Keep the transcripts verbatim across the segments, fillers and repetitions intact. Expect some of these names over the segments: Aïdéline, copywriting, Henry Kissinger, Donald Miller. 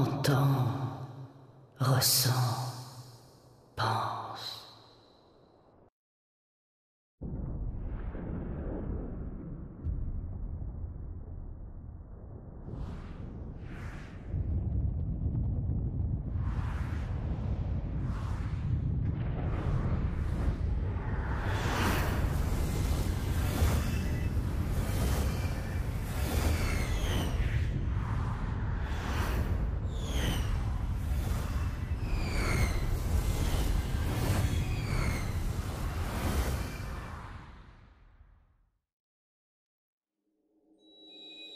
entends, ressens, pense.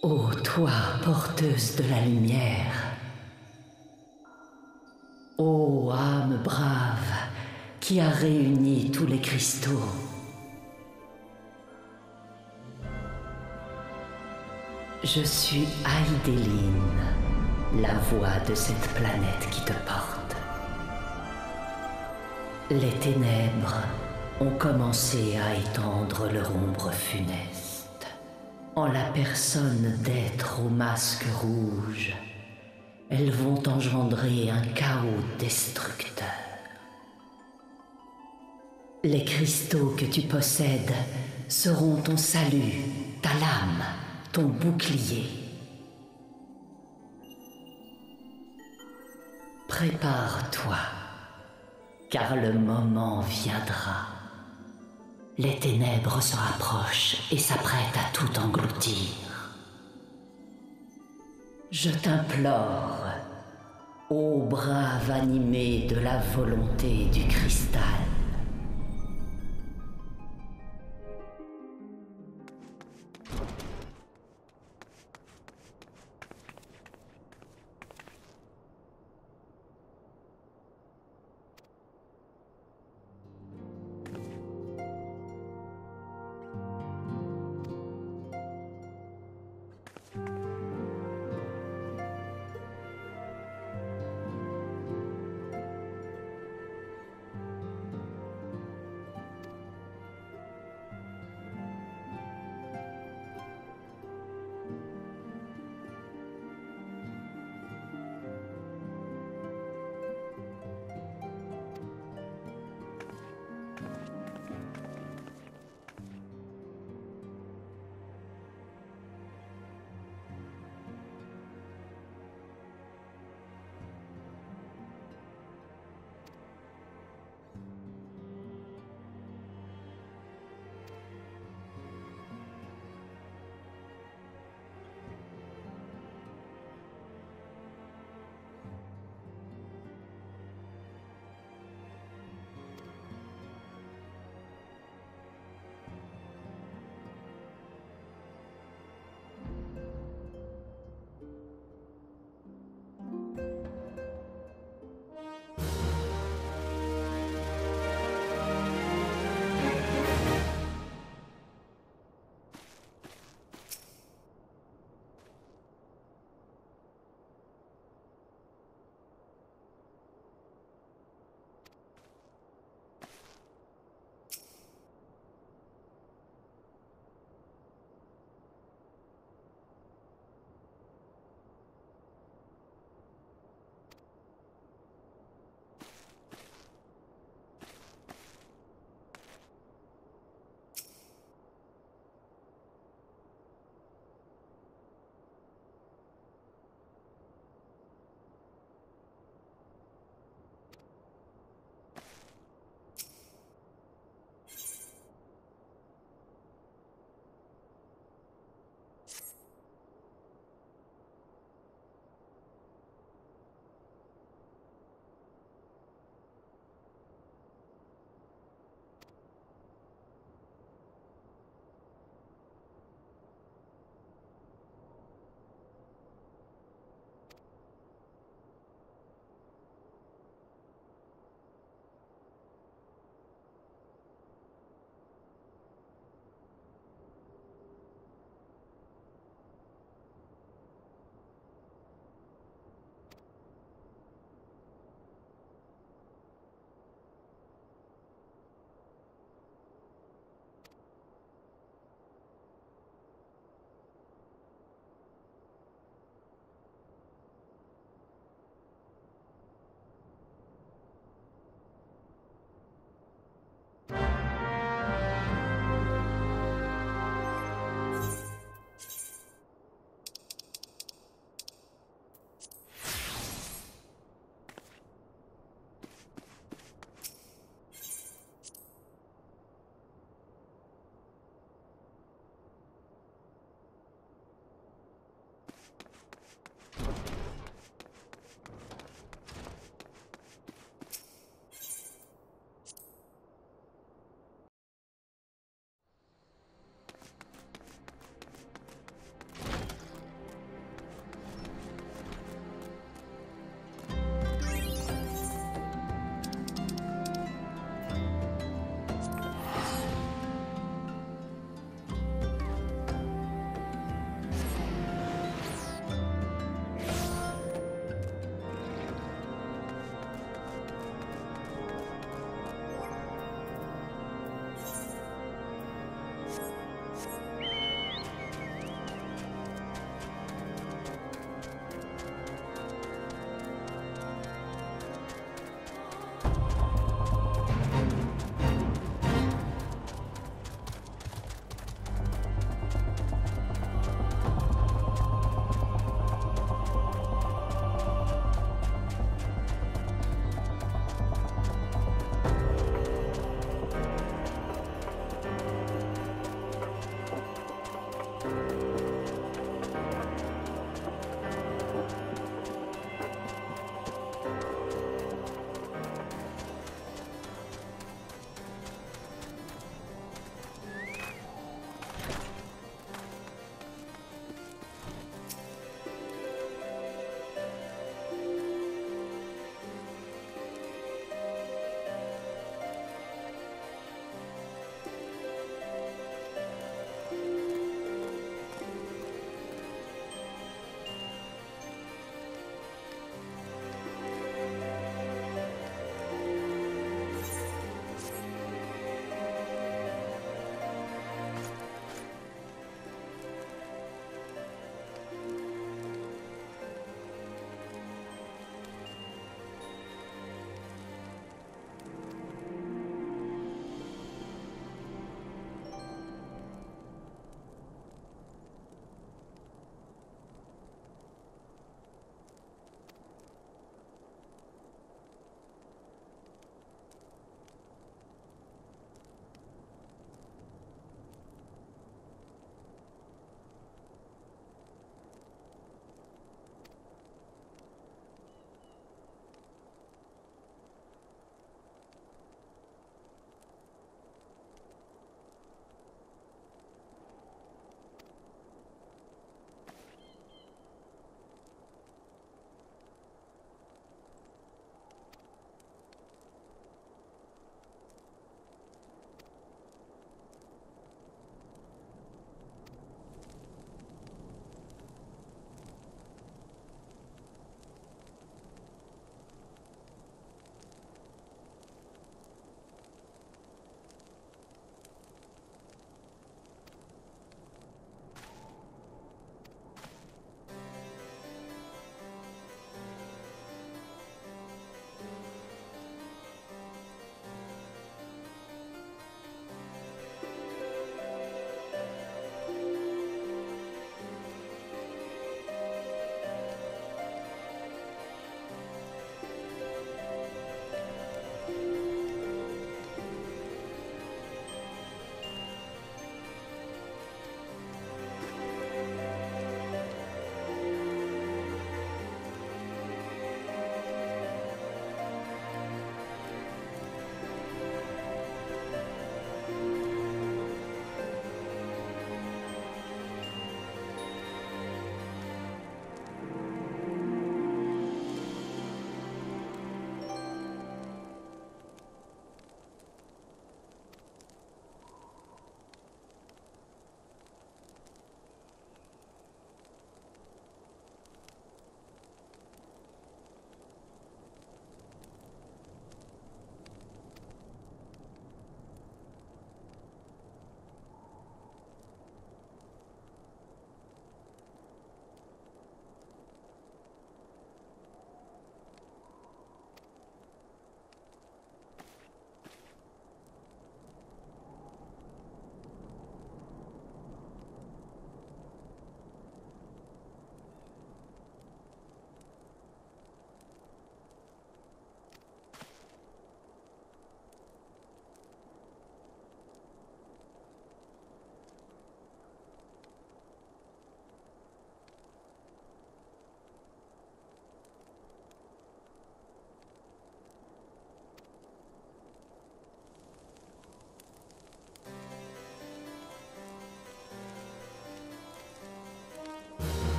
Ô toi, porteuse de la lumière, ô âme brave qui a réuni tous les cristaux, je suis Aïdéline, la voix de cette planète qui te porte. Les ténèbres ont commencé à étendre leur ombre funeste. En la personne d'êtres au masque rouge, elles vont engendrer un chaos destructeur. Les cristaux que tu possèdes seront ton salut, ta lame, ton bouclier. Prépare-toi, car le moment viendra. Les ténèbres se rapprochent et s'apprêtent à tout engloutir. Je t'implore, ô brave animé de la volonté du cristal,